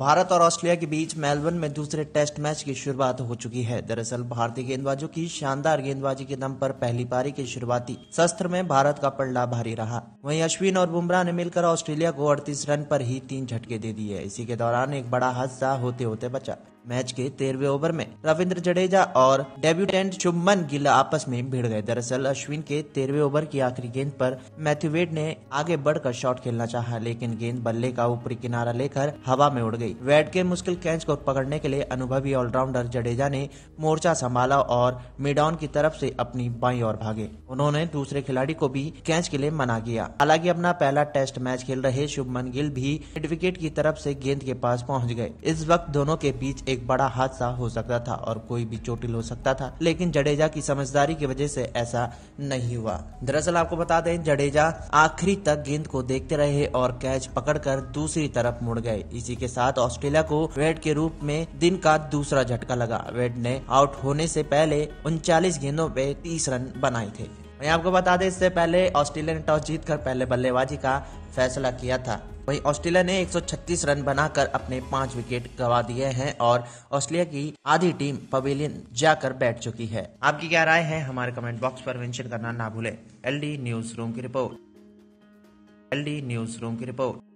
भारत और ऑस्ट्रेलिया के बीच मेलबर्न में दूसरे टेस्ट मैच की शुरुआत हो चुकी है। दरअसल भारतीय गेंदबाजों की शानदार गेंदबाजी के दम पर पहली पारी के शुरुआती शस्त्र में भारत का पलड़ा भारी रहा। वहीं अश्विन और बुमराह ने मिलकर ऑस्ट्रेलिया को 38 रन पर ही 3 झटके दे दिए। इसी के दौरान एक बड़ा हादसा होते होते बचा। मैच के 13वें ओवर में रविंद्र जडेजा और डेब्यूटेंट शुभमन गिल आपस में भिड़ गए। दरअसल अश्विन के 13वें ओवर की आखिरी गेंद पर मैथ्यू वेड ने आगे बढ़कर शॉट खेलना चाहा, लेकिन गेंद बल्ले का ऊपरी किनारा लेकर हवा में उड़ गई। वेड के मुश्किल कैच को पकड़ने के लिए अनुभवी ऑलराउंडर जडेजा ने मोर्चा संभाला और मिडऑन की तरफ से अपनी बाईं ओर भागे। उन्होंने दूसरे खिलाड़ी को भी कैच के लिए मना किया। हालांकि अपना पहला टेस्ट मैच खेल रहे शुभमन गिल भी मिड विकेट की तरफ से गेंद के पास पहुँच गए। इस वक्त दोनों के बीच एक बड़ा हादसा हो सकता था और कोई भी चोटिल हो सकता था, लेकिन जडेजा की समझदारी की वजह से ऐसा नहीं हुआ। दरअसल आपको बता दें, जडेजा आखिरी तक गेंद को देखते रहे और कैच पकड़कर दूसरी तरफ मुड़ गए। इसी के साथ ऑस्ट्रेलिया को वेड के रूप में दिन का दूसरा झटका लगा। वेड ने आउट होने से पहले 39 गेंदों पे 30 रन बनाए थे। मैं आपको बता दें, इससे पहले ऑस्ट्रेलिया ने टॉस जीतकर पहले बल्लेबाजी का फैसला किया था। वहीं ऑस्ट्रेलिया ने 136 रन बनाकर अपने 5 विकेट गंवा दिए हैं और ऑस्ट्रेलिया की आधी टीम पवेलियन जाकर बैठ चुकी है। आपकी क्या राय है हमारे कमेंट बॉक्स पर मेंशन करना ना भूलें। LD न्यूज रूम की रिपोर्ट।